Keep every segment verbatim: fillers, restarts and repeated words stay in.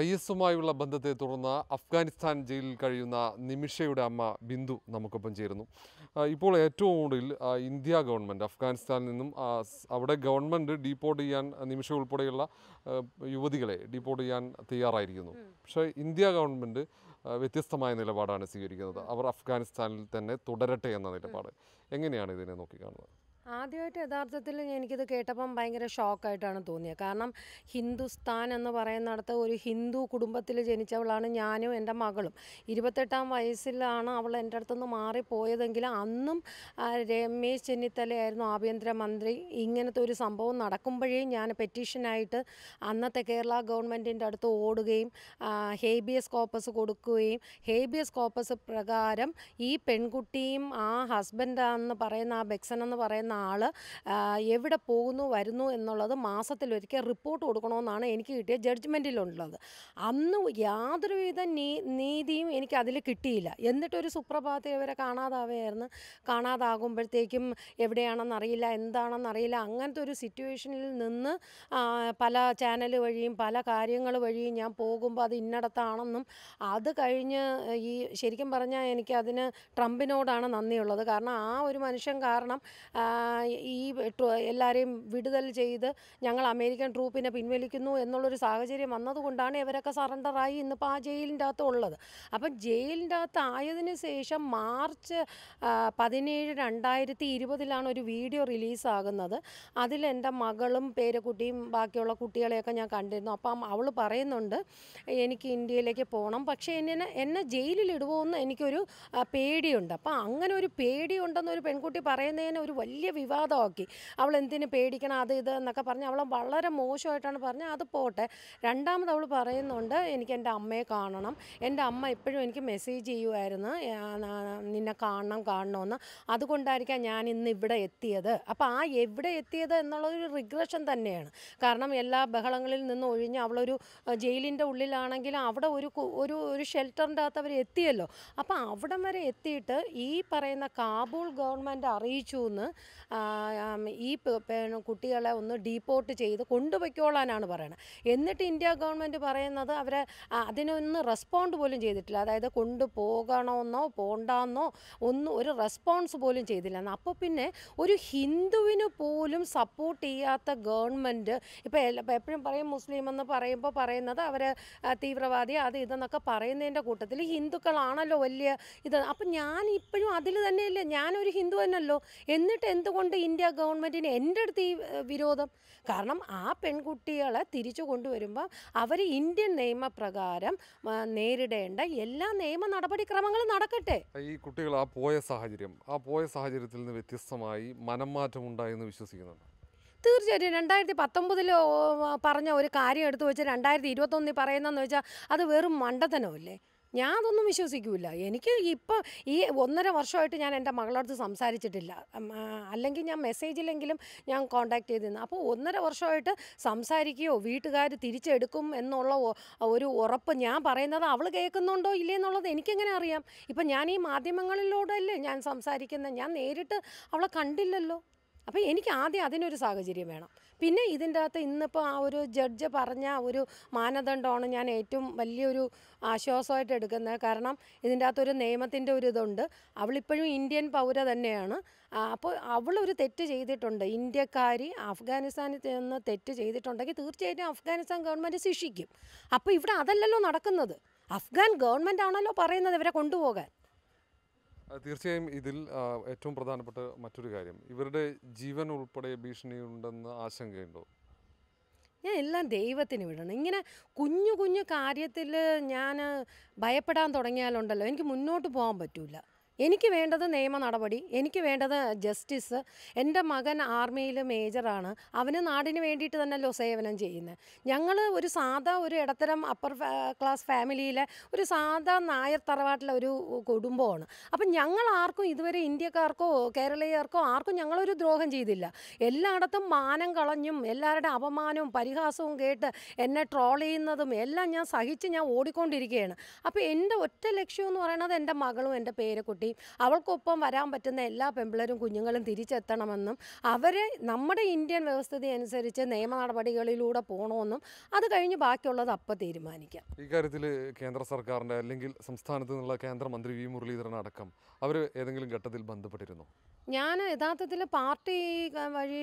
I എസുമായുള്ള ബന്ധത്തെ തുടർന്ന് അഫ്ഗാനിസ്ഥാൻ ജയിലിൽ കഴിയുന്ന നിമിഷയുടെ അമ്മ ബിന്ദു നമുക്കൊപ്പം ചേരുന്നു. ഇപ്പോൾ ഏറ്റവും ഒടുവിൽ ഇന്ത്യ ഗവൺമെൻറ് അഫ്ഗാനിസ്ഥാനിൽ നിന്നും അവിടെ ഗവൺമെൻറ് ഡീപ്പോർട്ട് ചെയ്യാൻ നിമിഷ ഉൾപ്പെടെയുള്ള യുവതികളെ ഡീപ്പോർട്ട് ചെയ്യാൻ തയ്യാറായിരിക്കുന്നു. പക്ഷേ ഇന്ത്യ ഗവൺമെൻറ് വ്യത്യസ്തമായ നിലപാടാണ് സ്വീകരിക്കുന്നത്. അവർ അഫ്ഗാനിസ്ഥാനിൽ തന്നെ തുടരട്ടെ എന്ന നിലപാട്. എങ്ങനെയാണ് ഇതിനെ നോക്കിക്കാണുന്നത്? ആദ്യമായിട്ട് യഥാർത്ഥത്തിൽ എനിക്കിത് കേട്ടപ്പം ഭയങ്കര ഷോക്കായിട്ടാണ് തോന്നിയത്. കാരണം ഹിന്ദുസ്ഥാൻ എന്ന് പറയുന്നിടത്ത് ഒരു ഹിന്ദു കുടുംബത്തിൽ ജനിച്ചവളാണ് ഞാനും എൻ്റെ മകളും. ഇരുപത്തെട്ടാം വയസ്സിലാണ് അവൾ എൻ്റെ അടുത്തുനിന്ന് മാറിപ്പോയതെങ്കിൽ അന്നും രമേശ് ചെന്നിത്തലയായിരുന്നു ആഭ്യന്തരമന്ത്രി. ഇങ്ങനത്തെ ഒരു സംഭവം നടക്കുമ്പോഴേ ഞാൻ പെറ്റീഷനായിട്ട് അന്നത്തെ കേരള ഗവൺമെൻറ്റിൻ്റെ അടുത്ത് ഓടുകയും ഹേബിയസ് കോർപ്പസ് കൊടുക്കുകയും ഹേബിയസ് കോർപ്പസ് പ്രകാരം ഈ പെൺകുട്ടിയും ആ ഹസ്ബൻഡാണെന്ന് പറയുന്ന ആ ബെക്സൻ എന്ന് പറയുന്ന ആൾ എവിടെ പോകുന്നു വരുന്നു എന്നുള്ളത് മാസത്തിലൊരിക്കൽ റിപ്പോർട്ട് കൊടുക്കണമെന്നാണ് എനിക്ക് കിട്ടിയ ജഡ്ജ്മെൻറ്റിലുള്ളത്. അന്ന് യാതൊരുവിധ നീ നീതിയും എനിക്ക് അതിൽ കിട്ടിയില്ല. എന്നിട്ടൊരു സുപ്രഭാതത്തിൽ ഇവരെ കാണാതാവുകയായിരുന്നു. കാണാതാകുമ്പോഴത്തേക്കും എവിടെയാണെന്നറിയില്ല, എന്താണെന്നറിയില്ല. അങ്ങനത്തെ ഒരു സിറ്റുവേഷനിൽ നിന്ന് പല ചാനൽ വഴിയും പല കാര്യങ്ങൾ വഴിയും ഞാൻ പോകുമ്പോൾ അത് ഇന്നടത്താണെന്നും അത് കഴിഞ്ഞ് ഈ ശരിക്കും പറഞ്ഞാൽ എനിക്ക് അതിന് ട്രംപിനോടാണ് നന്ദിയുള്ളത്. കാരണം ആ ഒരു മനുഷ്യൻ കാരണം ഈ എല്ലാവരെയും വിടുതൽ ചെയ്ത് ഞങ്ങൾ അമേരിക്കൻ ട്രൂപ്പിനെ പിൻവലിക്കുന്നു എന്നുള്ളൊരു സാഹചര്യം വന്നതുകൊണ്ടാണ് ഇവരൊക്കെ സറണ്ടറായി ഇന്നിപ്പോൾ ആ ജയിലിൻ്റെ അകത്ത് ഉള്ളത്. അപ്പം ജയിലിൻ്റെ അകത്ത് ആയതിനു ശേഷം മാർച്ച് പതിനേഴ് രണ്ടായിരത്തി ഇരുപതിലാണ് ഒരു വീഡിയോ റിലീസാകുന്നത്. അതിലെൻ്റെ മകളും പേരക്കുട്ടിയും ബാക്കിയുള്ള കുട്ടികളെയൊക്കെ ഞാൻ കണ്ടിരുന്നു. അപ്പം അവൾ പറയുന്നുണ്ട് എനിക്ക് ഇന്ത്യയിലേക്ക് പോകണം, പക്ഷേ എന്നെ എന്നെ ജയിലിലിടുമോ എന്ന് എനിക്കൊരു പേടിയുണ്ട്. അപ്പം അങ്ങനെ ഒരു പേടിയുണ്ടെന്നൊരു പെൺകുട്ടി പറയുന്നതിന് ഒരു വലിയ വിവാദമാക്കി. അവൾ എന്തിനു പേടിക്കണം അത് ഇത് എന്നൊക്കെ പറഞ്ഞ് അവളെ വളരെ മോശമായിട്ടാണ് പറഞ്ഞത്. അത് പോട്ടെ. രണ്ടാമത് അവൾ പറയുന്നുണ്ട് എനിക്ക് എൻ്റെ അമ്മയെ കാണണം, എൻ്റെ അമ്മ എപ്പോഴും എനിക്ക് മെസ്സേജ് ചെയ്യുമായിരുന്നു നിന്നെ കാണണം കാണണമെന്ന്, അതുകൊണ്ടായിരിക്കാം ഞാൻ ഇന്ന് ഇവിടെ എത്തിയത്. അപ്പോൾ ആ എവിടെ എത്തിയത് എന്നുള്ളൊരു റിഗ്രഷൻ തന്നെയാണ്. കാരണം എല്ലാ ബഹളങ്ങളിൽ നിന്ന് ഒഴിഞ്ഞ് അവളൊരു ജയിലിൻ്റെ ഉള്ളിലാണെങ്കിലും അവിടെ ഒരു ഒരു ഒരു ഷെൽട്ടറിൻ്റെ അകത്ത് അവർ എത്തിയല്ലോ. അപ്പോൾ അവിടം വരെ എത്തിയിട്ട് ഈ പറയുന്ന കാബൂൾ ഗവൺമെൻറ് അറിയിച്ചു ഈ കുട്ടികളെ ഒന്ന് ഡീപ്പോർട്ട് ചെയ്ത് കൊണ്ടുപോയിക്കോളാനാണ് പറയണത്. എന്നിട്ട് ഇന്ത്യ ഗവൺമെൻറ് പറയുന്നത് അവരെ അതിനൊന്ന് റെസ്പോണ്ട് പോലും ചെയ്തിട്ടില്ല. അതായത് കൊണ്ടുപോകണമെന്നോ പോകണ്ടെന്നോ ഒന്നും ഒരു റെസ്പോൺസ് പോലും ചെയ്തില്ല. അപ്പോൾ പിന്നെ ഒരു ഹിന്ദുവിന് പോലും സപ്പോർട്ട് ചെയ്യാത്ത ഗവൺമെൻറ് ഇപ്പോൾ എപ്പോഴും പറയും മുസ്ലിം എന്ന് പറയുമ്പോൾ പറയുന്നത് അവർ തീവ്രവാദി അത് ഇതെന്നൊക്കെ പറയുന്നതിൻ്റെ കൂട്ടത്തിൽ ഹിന്ദുക്കളാണല്ലോ വലിയ ഇത്. അപ്പം ഞാൻ ഇപ്പോഴും അതിൽ തന്നെയല്ലേ, ഞാനൊരു ഹിന്ദു തന്നെയല്ലോ. എന്നിട്ട് എന്തുകൊണ്ട് ഇന്ത്യ ഗവൺമെൻറ്റിന് എൻ്റെ അടുത്ത് ഈ വിരോധം? കാരണം ആ പെൺകുട്ടികളെ തിരിച്ചു കൊണ്ടുവരുമ്പോൾ അവർ ഇന്ത്യൻ നിയമപ്രകാരം നേരിടേണ്ട എല്ലാ നിയമ നടപടിക്രമങ്ങളും നടക്കട്ടെ. ഈ കുട്ടികൾ ആ പോയ സാഹചര്യം ആ പോയ സാഹചര്യത്തിൽ നിന്ന് വ്യത്യസ്തമായി മനം മാറ്റം ഉണ്ടായെന്ന് വിശ്വസിക്കുന്നുണ്ട്. തീർച്ചയായിട്ടും രണ്ടായിരത്തി പത്തൊമ്പതിൽ പറഞ്ഞ ഒരു കാര്യം എടുത്തു വെച്ച് രണ്ടായിരത്തി ഇരുപത്തൊന്നിൽ പറയുന്നതെന്ന് വെച്ചാൽ അത് വെറും മണ്ടത്തനമല്ലേ. ഞാൻ അതൊന്നും വിശ്വസിക്കില്ല. എനിക്ക് ഇപ്പോൾ ഈ ഒന്നര വർഷമായിട്ട് ഞാൻ എൻ്റെ മകളടുത്ത് സംസാരിച്ചിട്ടില്ല. അല്ലെങ്കിൽ ഞാൻ മെസ്സേജിലെങ്കിലും ഞാൻ കോൺടാക്ട് ചെയ്തിരുന്നു. അപ്പോൾ ഒന്നര വർഷമായിട്ട് സംസാരിക്കുകയോ വീട്ടുകാർ തിരിച്ചെടുക്കും എന്നുള്ള ഒരു ഉറപ്പ് ഞാൻ പറയുന്നത് അവൾ കേൾക്കുന്നുണ്ടോ ഇല്ലയെന്നുള്ളത് എനിക്കെങ്ങനെ അറിയാം? ഇപ്പം ഞാൻ ഈ മാധ്യമങ്ങളിലൂടെയല്ലേ ഞാൻ സംസാരിക്കുന്നത്, ഞാൻ നേരിട്ട് അവളെ കണ്ടില്ലല്ലോ. അപ്പോൾ എനിക്ക് ആദ്യം അതിനൊരു സാഹചര്യം വേണം. പിന്നെ ഇതിൻ്റെ അകത്ത് ഇന്നിപ്പോൾ ആ ഒരു ജഡ്ജ് പറഞ്ഞ ഒരു മാനദണ്ഡമാണ് ഞാൻ ഏറ്റവും വലിയൊരു ആശ്വാസമായിട്ട് എടുക്കുന്നത്. കാരണം ഇതിൻ്റെ അകത്തൊരു നിയമത്തിൻ്റെ ഒരു ഇതുണ്ട്. അവളിപ്പോഴും ഇന്ത്യൻ പൗര തന്നെയാണ്. അപ്പോൾ അവളൊരു തെറ്റ് ചെയ്തിട്ടുണ്ട്. ഇന്ത്യക്കാരി അഫ്ഗാനിസ്ഥാനിൽ നിന്ന് തെറ്റ് ചെയ്തിട്ടുണ്ടെങ്കിൽ തീർച്ചയായിട്ടും അഫ്ഗാനിസ്ഥാൻ ഗവൺമെൻറ് ശിക്ഷിക്കും. അപ്പോൾ ഇവിടെ അതല്ലല്ലോ നടക്കുന്നത്. അഫ്ഗാൻ ഗവൺമെൻറ് ആണല്ലോ പറയുന്നത് ഇവരെ കൊണ്ടുപോകാൻ. തീർച്ചയായും ഇതിൽ ഏറ്റവും പ്രധാനപ്പെട്ട മറ്റൊരു കാര്യം ഇവരുടെ ജീവൻ ഉൾപ്പെടെ ഭീഷണിയുണ്ടെന്ന് ആശങ്കയുണ്ടോ? ഞാൻ എല്ലാം ദൈവത്തിന് വിടണം. ഇങ്ങനെ കുഞ്ഞു കുഞ്ഞു കാര്യത്തിൽ ഞാൻ ഭയപ്പെടാൻ തുടങ്ങിയാലുണ്ടല്ലോ എനിക്ക് മുന്നോട്ട് പോകാൻ പറ്റില്ല. എനിക്ക് വേണ്ടത് നിയമ നടപടി, എനിക്ക് വേണ്ടത് ജസ്റ്റിസ്. എൻ്റെ മകൻ ആർമിയിൽ മേജറാണ്. അവന് നാടിന് വേണ്ടിയിട്ട് തന്നെയല്ലോ സേവനം ചെയ്യുന്നത്. ഞങ്ങൾ ഒരു സാധാ ഒരു ഇടത്തരം അപ്പർ ക്ലാസ് ഫാമിലിയിലെ ഒരു സാധാ നായർ തറവാട്ടിലെ ഒരു കുടുംബമാണ്. അപ്പം ഞങ്ങൾ ആർക്കും ഇതുവരെ ഇന്ത്യക്കാർക്കോ കേരളീയർക്കോ ആർക്കും ഞങ്ങളൊരു ദ്രോഹം ചെയ്തില്ല. എല്ലായിടത്തും മാനം കളഞ്ഞും എല്ലാവരുടെ അപമാനവും പരിഹാസവും കേട്ട് എന്നെ ട്രോൾ ചെയ്യുന്നതും എല്ലാം ഞാൻ സഹിച്ച് ഞാൻ ഓടിക്കൊണ്ടിരിക്കുകയാണ്. അപ്പോൾ എൻ്റെ ഒറ്റ ലക്ഷ്യം എന്ന് പറയുന്നത് എൻ്റെ മകളും എൻ്റെ പേരക്കുട്ടി Kutti, our Kopam, Varambatana, Ella, Pembler, Kunjangal, and Tirichatanam, Avare, numbered Indian verse to the answer, which a name on a particular load upon on them, other kind of Bakola, the upper the Manica. Icaril Kendra Sarkarna, Lingle, some standard like Andra Mandri, Murli, and Adakam. Our Edingal Gatil Bandapatino. Yana, that party,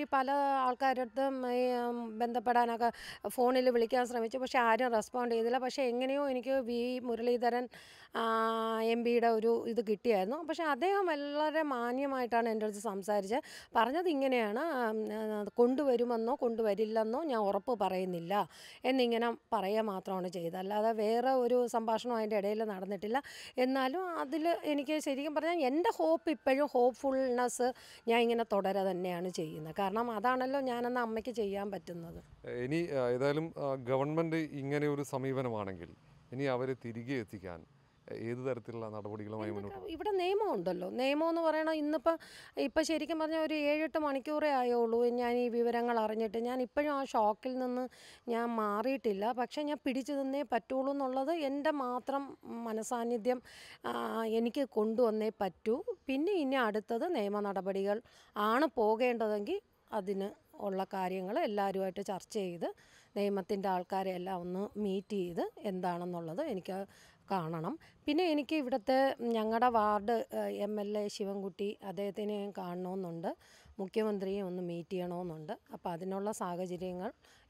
Pala, Alcaradam, Bendapadanaka, phone Illicans, Ramichabashad, respond either Pashango, Iniki, V, Murli, and Mbida, the Kitty, no, Pashadea, Melaremania, my turn enters the Samsarja, Parna the Ingeniana, Kundu Verimano, Kundu Vedilano, Yoropo Paranilla, and Ingena Paraya Matrona Jada, La Vera, Uru, Sampasno, and Adela Narnatilla, and Nalo Adil, any case, but then end the hope, people hopefulness. Yang and Toda than Nanachi in the Karna, Madanalo, Yana, Makachayam, but another. Any government in any of some even one angle. Any other Tirigan, either till another woodland. Even a name on the low, name on the Varana in the Ipasherica Manuari, Manicure, Iolu, Yani, Viverangal, Argentinian, Ipan, Shockil, Yamari, Tilla, Pakshana, Pidic, and Ne Patulu, Nola, the Enda Matram, Manasani, them Yenike Kundu, and Ne Patu. Pinni അടുത്തത് നിയമ നടപടികൾ ആണ് പോകേണ്ടതെങ്കിൽ അതിന് ഉള്ള കാര്യങ്ങൾ എല്ലാവരുമായിട്ട് ചർച്ച ചെയ്ത് നിയമത്തിന്റെ ആൾക്കാരെ എല്ലാം ഒന്ന് മീറ്റ് ചെയ്ത് എന്താണെന്നുള്ളത് എനിക്ക് കാണണം. പിന്നെ എനിക്ക് ഇവിടത്തെ ഞങ്ങളുടെ വാർഡ് എംഎൽഎ ശിവൻകുട്ടി അദ്ദേഹത്തിനെ കാണണമെന്നുണ്ട്. മുഖ്യമന്ത്രിയെ ഒന്ന് മീറ്റ് ചെയ്യണമെന്നുണ്ട്. അപ്പോൾ അതിനുള്ള സാഹചര്യങ്ങൾ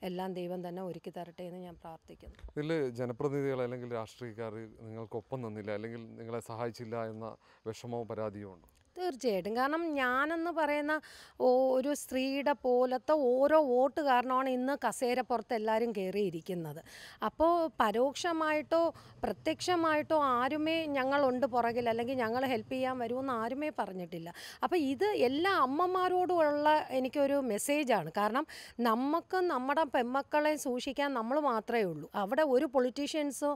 എല്ലാം ദൈവം തന്നെ ഒരുക്കി തരട്ടെ എന്ന് ഞാൻ പ്രാർത്ഥിക്കുന്നു. ഇതിൽ ജനപ്രതിനിധികൾ അല്ലെങ്കിൽ രാഷ്ട്രീയക്കാർ നിങ്ങൾക്കൊപ്പം നിന്നില്ല അല്ലെങ്കിൽ നിങ്ങളെ സഹായിച്ചില്ല എന്ന വിഷമവും പരാതിയും ഉണ്ട്. തീർച്ചയായിട്ടും കാരണം ഞാനെന്ന് പറയുന്ന ഒരു സ്ത്രീയുടെ പോലത്തെ ഓരോ വോട്ട് കാരണമാണ് ഇന്ന് കസേര പുറത്ത് എല്ലാവരും കയറിയിരിക്കുന്നത്. അപ്പോൾ പരോക്ഷമായിട്ടോ പ്രത്യക്ഷമായിട്ടോ ആരുമേ ഞങ്ങളുണ്ട് പുറകിൽ അല്ലെങ്കിൽ ഞങ്ങൾ ഹെൽപ്പ് ചെയ്യാൻ വരുമെന്ന് ആരുമേ പറഞ്ഞിട്ടില്ല. അപ്പോൾ ഇത് എല്ലാ അമ്മമാരോടുമുള്ള എനിക്കൊരു മെസ്സേജാണ്. കാരണം നമുക്ക് നമ്മുടെ പെൺമക്കളെ സൂക്ഷിക്കാൻ നമ്മൾ മാത്രമേ ഉള്ളൂ. അവിടെ ഒരു പൊളിറ്റീഷ്യൻസോ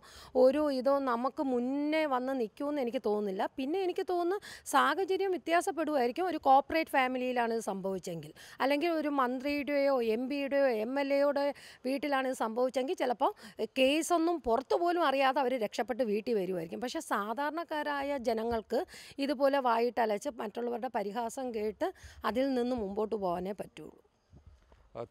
ഒരു ഇതോ നമുക്ക് മുന്നേ വന്ന് നിൽക്കുമെന്ന് എനിക്ക് തോന്നുന്നില്ല. പിന്നെ എനിക്ക് തോന്നുന്നു സാഹചര്യം വ്യത്യാസപ്പെടുമായിരിക്കും. ഒരു കോർപ്പറേറ്റ് ഫാമിലിയിലാണ് ഇത് സംഭവിച്ചെങ്കിൽ അല്ലെങ്കിൽ ഒരു മന്ത്രിയുടെയോ എം പിയുടെയോ എം എൽ എയുടെ വീട്ടിലാണ് ഇത് സംഭവിച്ചെങ്കിൽ ചിലപ്പോൾ കേസൊന്നും പുറത്തു പോലും അറിയാതെ അവർ രക്ഷപ്പെട്ട് വീട്ടിൽ വരുമായിരിക്കും. പക്ഷേ സാധാരണക്കാരായ ജനങ്ങൾക്ക് ഇതുപോലെ വായിട്ടലച്ച് മറ്റുള്ളവരുടെ പരിഹാസം കേട്ട് അതിൽ നിന്ന് മുമ്പോട്ട് പോകാനേ പറ്റുള്ളൂ.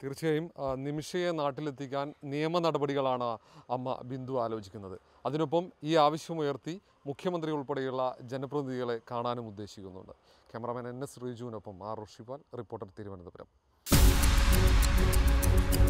തീർച്ചയായും നിമിഷയെ നാട്ടിലെത്തിക്കാൻ നിയമ നടപടികളാണ് അമ്മ ബിന്ദു ആലോചിക്കുന്നത്. അതിനൊപ്പം ഈ ആവശ്യമുയർത്തി മുഖ്യമന്ത്രി ഉൾപ്പെടെയുള്ള ജനപ്രതിനിധികളെ കാണാനും ഉദ്ദേശിക്കുന്നുണ്ട്. ക്യാമറാമാൻ എൻ എസ് ശ്രീജുവിനൊപ്പം ആർ ഋഷിപാൽ, റിപ്പോർട്ടർ, തിരുവനന്തപുരം.